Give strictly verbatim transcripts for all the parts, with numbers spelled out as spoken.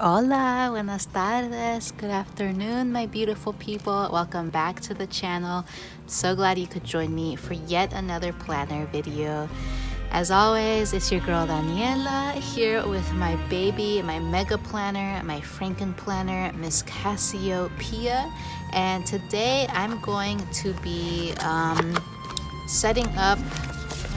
Hola, buenas tardes, good afternoon my beautiful people. Welcome back to the channel. I'm so glad you could join me for yet another planner video. As always, it's your girl Daniela here with my baby, my mega planner, my Franken planner, Miss Cassiopeia. And today I'm going to be um, setting up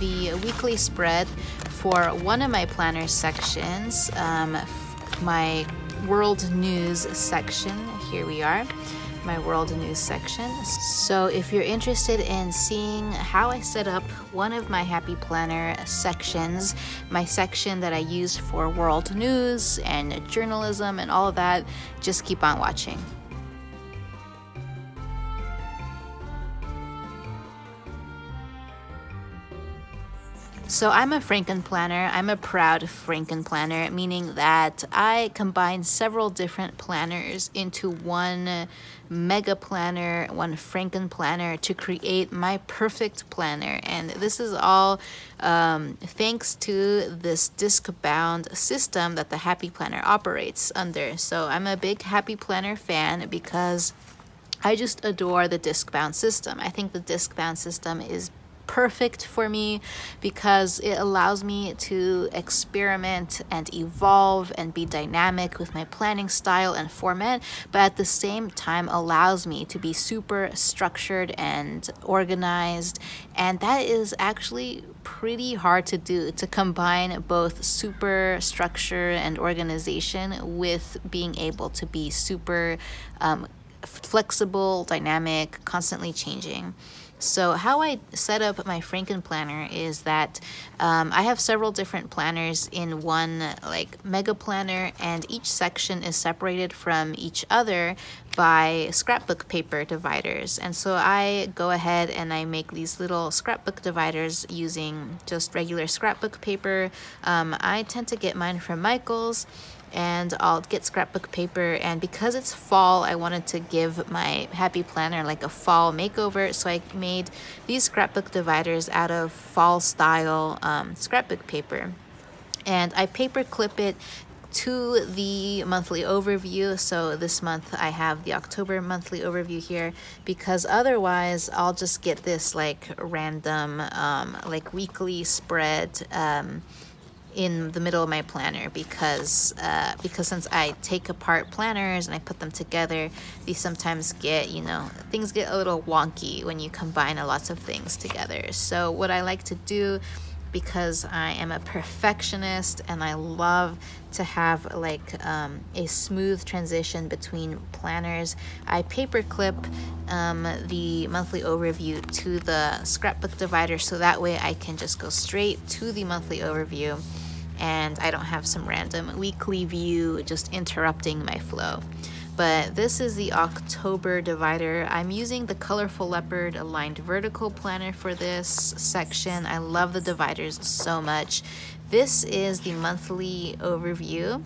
the weekly spread for one of my planner sections, um, my world news section. Here we are, my world news section. So if you're interested in seeing how I set up one of my Happy Planner sections, my section that I use for world news and journalism and all of that, just keep on watching. So I'm a Franken planner. I'm a proud Franken planner, meaning that I combine several different planners into one mega planner, one Franken planner to create my perfect planner. And this is all um, thanks to this disc-bound system that the Happy Planner operates under. So I'm a big Happy Planner fan because I just adore the disc-bound system. I think the disc-bound system is perfect for me because it allows me to experiment and evolve and be dynamic with my planning style and format, but at the same time allows me to be super structured and organized, and that is actually pretty hard to do, to combine both super structure and organization with being able to be super um, flexible, dynamic, constantly changing. So how I set up my Franken planner is that um, I have several different planners in one like mega planner, and each section is separated from each other by scrapbook paper dividers. And so I go ahead and I make these little scrapbook dividers using just regular scrapbook paper. Um, I tend to get mine from Michael's, and I'll get scrapbook paper, and because it's fall I wanted to give my Happy Planner like a fall makeover, so I made these scrapbook dividers out of fall style um, scrapbook paper, and I paper clip it to the monthly overview. So this month I have the October monthly overview here, because otherwise I'll just get this like random um, like weekly spread um, in the middle of my planner, because uh, because since I take apart planners and I put them together, these sometimes get, you know, things get a little wonky when you combine a lots of things together. So what I like to do, because I am a perfectionist and I love to have like um, a smooth transition between planners, I paperclip um, the monthly overview to the scrapbook divider, so that way I can just go straight to the monthly overview and I don't have some random weekly view just interrupting my flow. But this is the October divider. I'm using the Colorful Leopard Lined Vertical Planner for this section. I love the dividers so much. This is the monthly overview,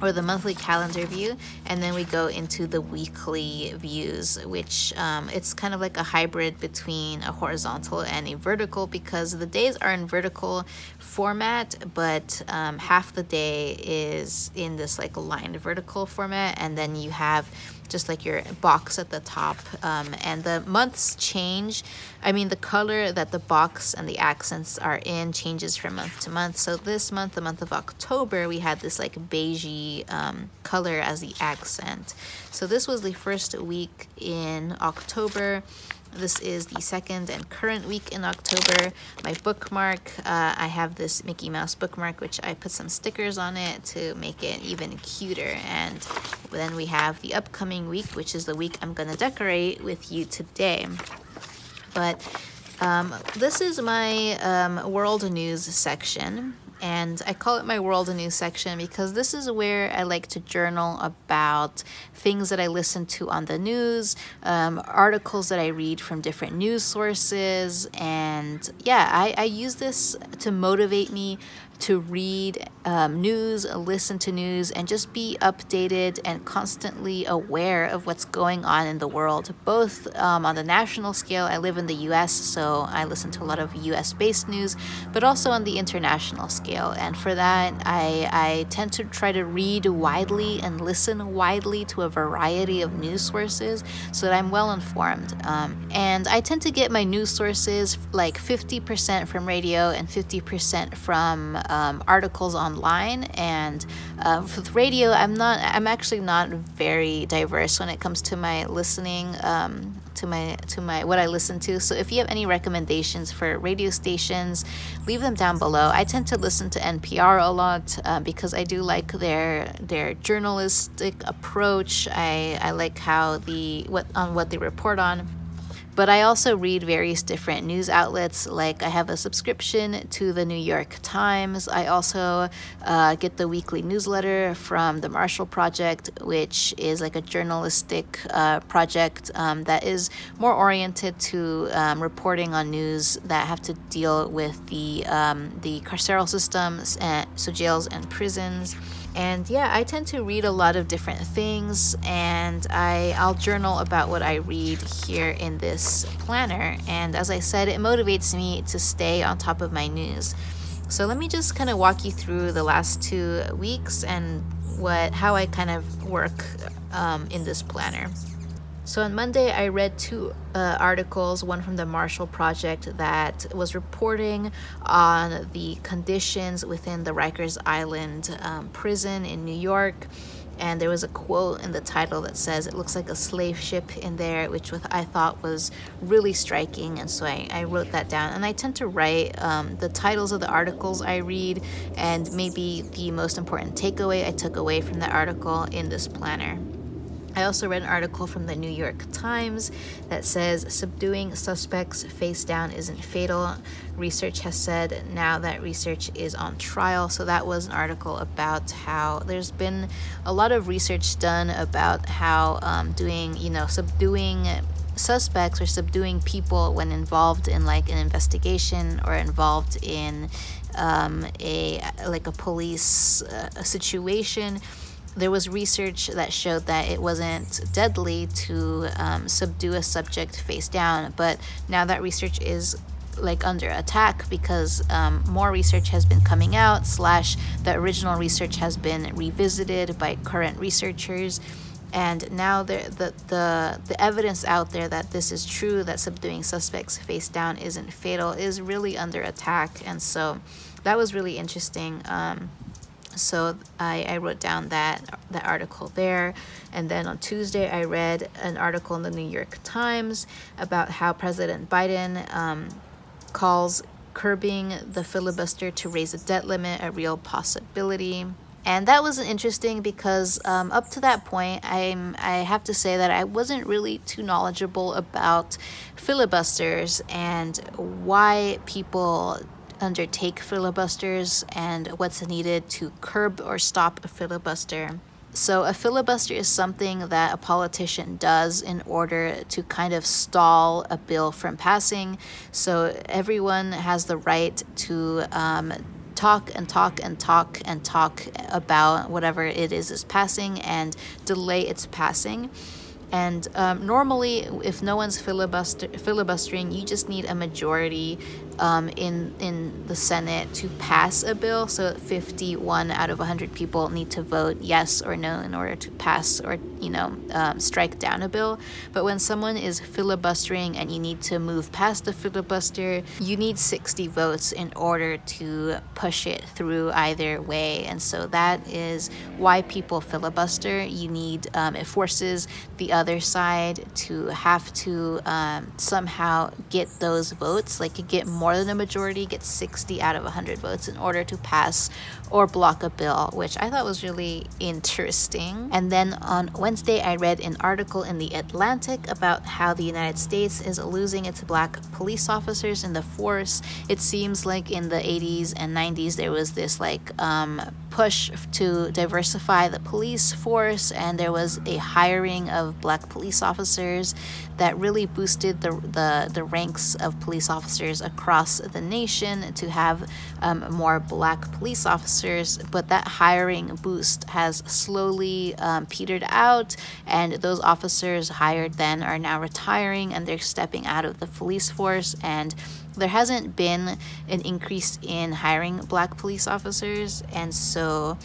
or the monthly calendar view, and then we go into the weekly views, which um, it's kind of like a hybrid between a horizontal and a vertical, because the days are in vertical format, but um, half the day is in this like lined vertical format, and then you have just like your box at the top, um, and the months change. I mean, the color that the box and the accents are in changes from month to month. So this month, the month of October, we had this like beigey um, color as the accent. So this was the first week in October. This is the second and current week in October. My bookmark, uh, I have this Mickey Mouse bookmark, which I put some stickers on it to make it even cuter. And then we have the upcoming week, which is the week I'm gonna decorate with you today. But um, this is my um, world news section. And I call it my world news section because this is where I like to journal about things that I listen to on the news, um, articles that I read from different news sources. And yeah, I, I use this to motivate me to read um, news, listen to news, and just be updated and constantly aware of what's going on in the world, both um, on the national scale. I live in the U S, so I listen to a lot of U S-based news, but also on the international scale. And for that, I, I tend to try to read widely and listen widely to a variety of news sources so that I'm well informed. Um, and I tend to get my news sources like fifty percent from radio and fifty percent from um, articles online. And uh, with radio, I'm not, I'm actually not very diverse when it comes to my listening, um, to my, to my, what I listen to. So if you have any recommendations for radio stations, leave them down below. I tend to listen to N P R a lot uh, because I do like their, their journalistic approach. I, I like how the, what, on what they report on. But I also read various different news outlets, like I have a subscription to the New York Times. I also uh, get the weekly newsletter from the Marshall Project, which is like a journalistic uh, project um, that is more oriented to um, reporting on news that have to deal with the, um, the carceral systems, and, so jails and prisons. And yeah, I tend to read a lot of different things, and I, I'll journal about what I read here in this planner. And as I said, it motivates me to stay on top of my news. So let me just kind of walk you through the last two weeks and what how I kind of work um, in this planner. So on Monday, I read two uh, articles, one from the Marshall Project that was reporting on the conditions within the Rikers Island um, prison in New York. And there was a quote in the title that says, "It looks like a slave ship in there," which I thought was really striking. And so I, I wrote that down. And I tend to write um, the titles of the articles I read and maybe the most important takeaway I took away from the article in this planner. I also read an article from the New York Times that says, "Subduing suspects face down isn't fatal. Research has said now that research is on trial." So that was an article about how there's been a lot of research done about how um, doing, you know, subduing suspects or subduing people when involved in like an investigation or involved in um, a like a police uh, a situation. There was research that showed that it wasn't deadly to um, subdue a subject face down, but now that research is like under attack because um, more research has been coming out, slash the original research has been revisited by current researchers. And now the, the, the, the evidence out there that this is true, that subduing suspects face down isn't fatal, is really under attack. And so that was really interesting. Um, So I, I wrote down that, that article there. And then on Tuesday, I read an article in the New York Times about how President Biden um, calls curbing the filibuster to raise the debt limit a real possibility. And that was interesting because um, up to that point, I'm, I have to say that I wasn't really too knowledgeable about filibusters and why people undertake filibusters and what's needed to curb or stop a filibuster. So a filibuster is something that a politician does in order to kind of stall a bill from passing. So everyone has the right to um, talk and talk and talk and talk about whatever it is is passing and delay its passing. And um, normally, if no one's filibuster filibustering, you just need a majority um, in in the Senate to pass a bill. So fifty-one out of one hundred people need to vote yes or no in order to pass or, you know, um, strike down a bill. But when someone is filibustering and you need to move past the filibuster, you need sixty votes in order to push it through either way. And so that is why people filibuster. You need um, it forces the other other side to have to um, somehow get those votes, like get more than a majority, get sixty out of one hundred votes in order to pass or block a bill, which I thought was really interesting. And then on Wednesday, I read an article in the Atlantic about how the United States is losing its black police officers in the force. It seems like in the eighties and nineties, there was this like um, push to diversify the police force, and there was a hiring of black police officers that really boosted the, the, the ranks of police officers across the nation to have um, more black police officers. But that hiring boost has slowly um, petered out, and those officers hired then are now retiring, and they're stepping out of the police force, and there hasn't been an increase in hiring black police officers. And so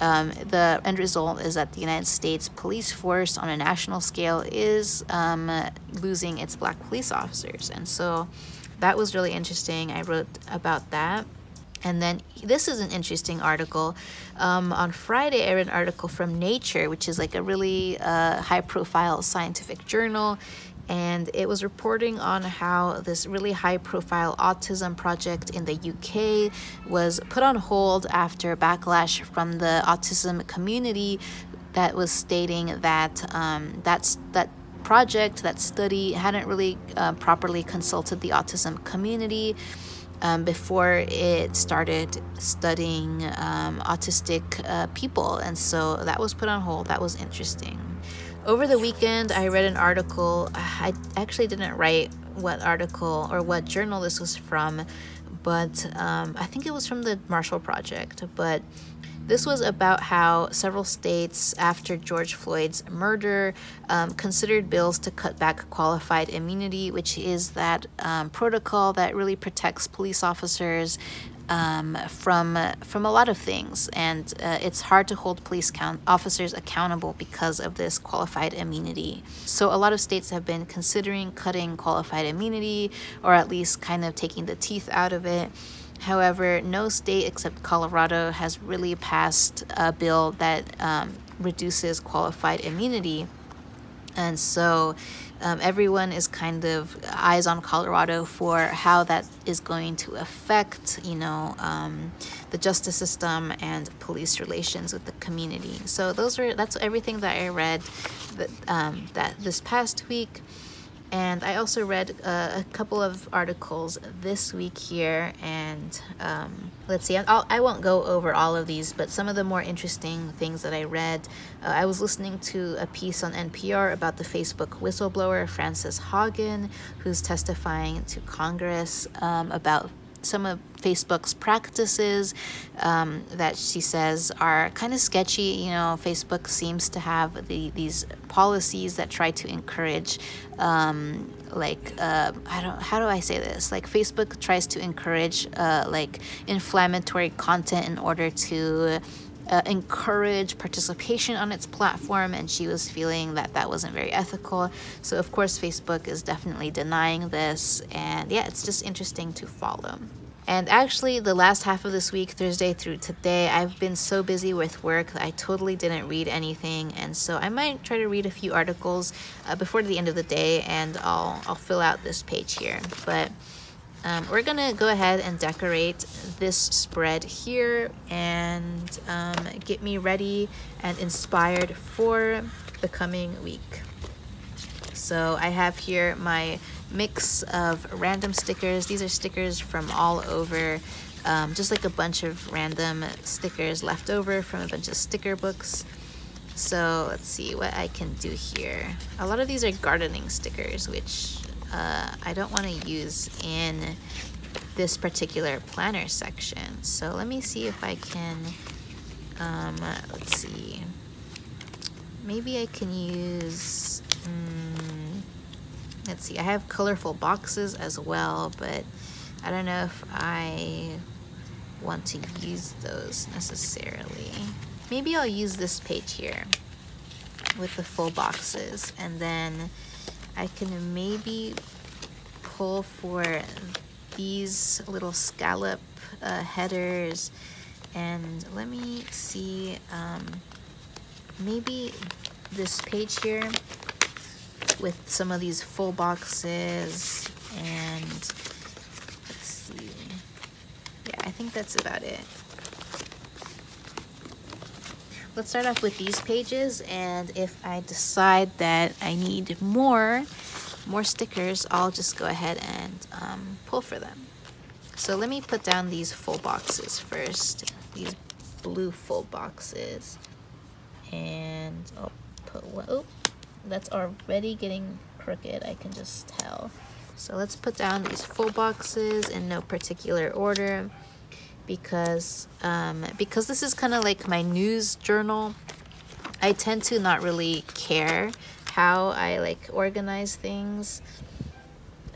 um, the end result is that the United States police force on a national scale is um, losing its black police officers. And so that was really interesting. I wrote about that. And then this is an interesting article. Um, on Friday, I read an article from Nature, which is like a really uh, high-profile scientific journal. And it was reporting on how this really high-profile autism project in the U K was put on hold after backlash from the autism community that was stating that um, that's that project, that study, hadn't really uh, properly consulted the autism community Um, before it started studying um, autistic uh, people. And so that was put on hold. That was interesting. Over the weekend, I read an article. I actually didn't write what article or what journal this was from, but um, I think it was from the Marshall Project. But this was about how several states, after George Floyd's murder, um, considered bills to cut back qualified immunity, which is that um, protocol that really protects police officers um, from from a lot of things. And uh, it's hard to hold police count officers accountable because of this qualified immunity. So a lot of states have been considering cutting qualified immunity, or at least kind of taking the teeth out of it. However, no state except Colorado has really passed a bill that um, reduces qualified immunity. And so um, everyone is kind of eyes on Colorado for how that is going to affect, you know, um, the justice system and police relations with the community. So those are that's everything that I read that, um, that this past week. And I also read uh, a couple of articles this week here, and um, let's see, I'll, I won't go over all of these, but some of the more interesting things that I read. Uh, I was listening to a piece on N P R about the Facebook whistleblower, Frances Haugen, who's testifying to Congress um, about some of Facebook's practices um, that she says are kind of sketchy. You know, Facebook seems to have the these policies that try to encourage um, like uh, I don't how do I say this like Facebook tries to encourage uh, like inflammatory content in order to Uh, encourage participation on its platform, and she was feeling that that wasn't very ethical. So of course Facebook is definitely denying this, and yeah, it's just interesting to follow. And actually, the last half of this week, Thursday through today, I've been so busy with work that I totally didn't read anything. And so I might try to read a few articles uh, before the end of the day, and I'll, I'll fill out this page here. But Um, we're gonna go ahead and decorate this spread here and um, get me ready and inspired for the coming week. So I have here my mix of random stickers. These are stickers from all over, um, just like a bunch of random stickers left over from a bunch of sticker books. So let's see what I can do here. A lot of these are gardening stickers, which Uh, I don't want to use in this particular planner section. So let me see if I can, um, let's see, maybe I can use, um, let's see, I have colorful boxes as well, but I don't know if I want to use those necessarily. Maybe I'll use this page here with the full boxes, and then I can maybe pull for these little scallop uh, headers. And let me see, um, maybe this page here with some of these full boxes, and let's see. Yeah, I think that's about it. Let's start off with these pages, and if I decide that I need more, more stickers, I'll just go ahead and um, pull for them. So let me put down these full boxes first, these blue full boxes. And I'll put one, oh, that's already getting crooked, I can just tell. So let's put down these full boxes in no particular order, because um, because this is kind of like my news journal. I tend to not really care how I like organize things,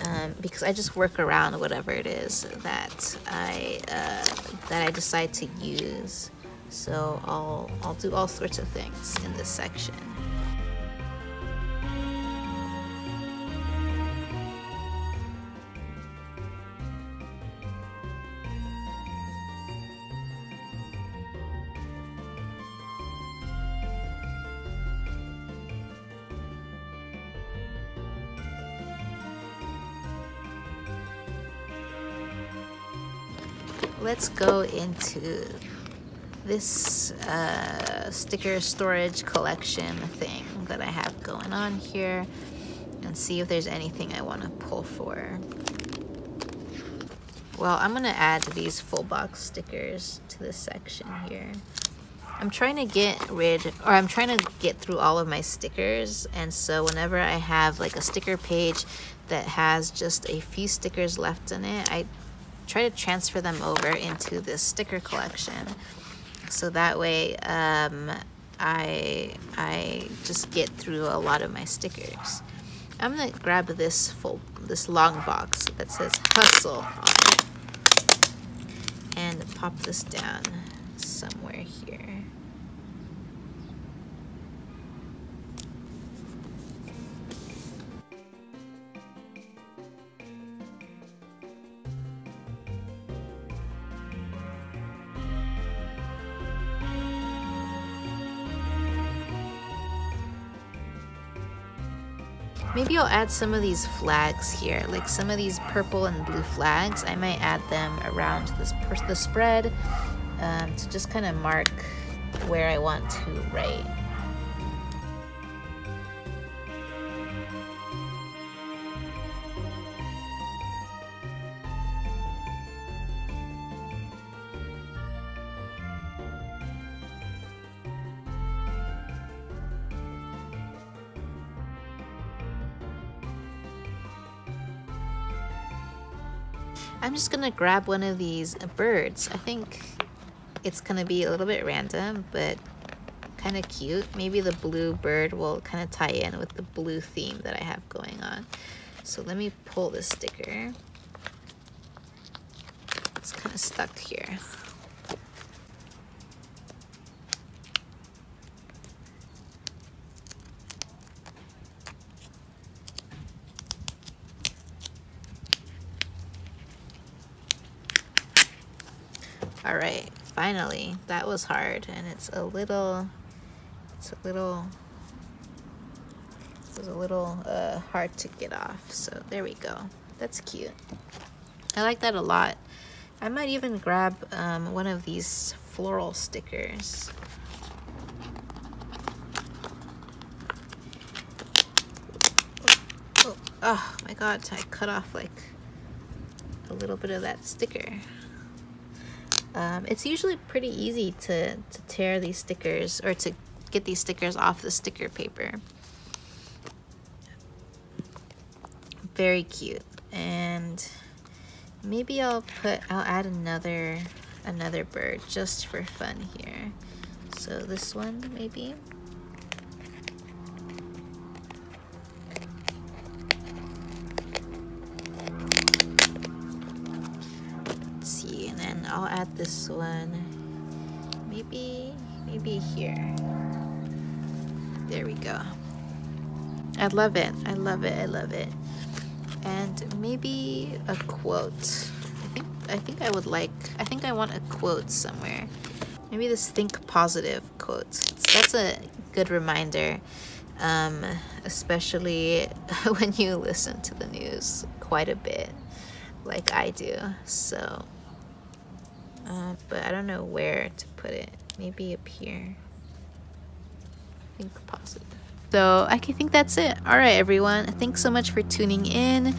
um, because I just work around whatever it is that I uh, that I decide to use. So I'll I'll do all sorts of things in this section. Let's go into this uh, sticker storage collection thing that I have going on here and see if there's anything I want to pull for. Well, I'm gonna add these full box stickers to this section here. I'm trying to get rid, or I'm trying to get through all of my stickers, and so whenever I have like a sticker page that has just a few stickers left in it, I try to transfer them over into this sticker collection. So that way, um, I, I just get through a lot of my stickers. I'm gonna grab this full, this long box that says Hustle on it and pop this down somewhere here. Maybe I'll add some of these flags here, like some of these purple and blue flags. I might add them around this the spread um, to just kind of mark where I want to write. I'm just gonna grab one of these birds. I think it's gonna be a little bit random, but kind of cute. Maybe the blue bird will kind of tie in with the blue theme that I have going on. So let me pull this sticker. It's kind of stuck here. All right, finally, that was hard, and it's a little, it's a little, it was a little uh, hard to get off. So there we go. That's cute. I like that a lot. I might even grab um, one of these floral stickers. Oh, oh my God, I cut off like a little bit of that sticker. Um, it's usually pretty easy to, to tear these stickers, or to get these stickers off the sticker paper. Very cute. And maybe I'll put, I'll add another, another bird just for fun here. So this one maybe. I'll add this one, maybe, maybe here. There we go. I love it, I love it, I love it. And maybe a quote. I think, I think I would like, I think I want a quote somewhere. Maybe this think positive quote. That's a good reminder, um, especially when you listen to the news quite a bit, like I do, so. Uh, but I don't know where to put it. Maybe up here. Think positive. So I think that's it. All right, everyone. Thanks so much for tuning in.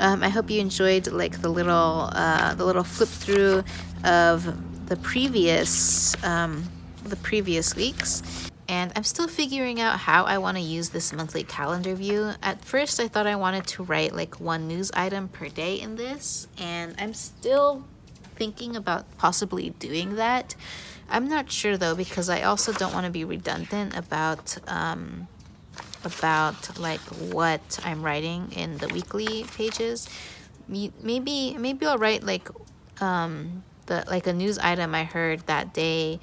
Um, I hope you enjoyed like the little uh, the little flip through of the previous um, the previous weeks. And I'm still figuring out how I want to use this monthly calendar view. At first, I thought I wanted to write like one news item per day in this, and I'm still thinking about possibly doing that. I'm not sure though, because I also don't want to be redundant about um, about like what I'm writing in the weekly pages. Maybe maybe I'll write like um, the like a news item I heard that day.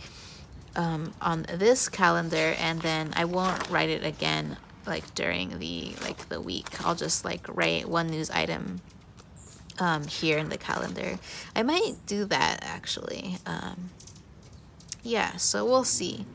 Um, on this calendar, and then I won't write it again like during the like the week. I'll just like write one news item um, here in the calendar. I might do that actually. Um, yeah, so we'll see.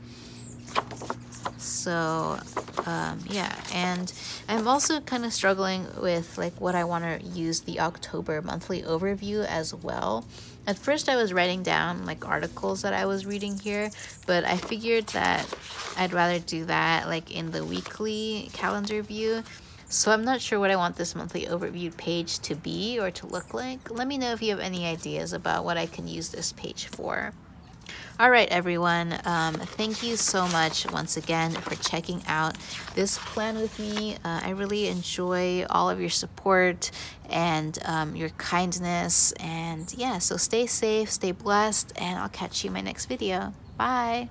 So um, yeah, and I'm also kind of struggling with like what I want to use the October monthly overview as well. At first I was writing down like articles that I was reading here, but I figured that I'd rather do that like in the weekly calendar view. So I'm not sure what I want this monthly overview page to be or to look like. Let me know if you have any ideas about what I can use this page for. All right, everyone. Um, thank you so much once again for checking out this plan with me. Uh, I really enjoy all of your support and um, your kindness. And yeah, so stay safe, stay blessed, and I'll catch you in my next video. Bye.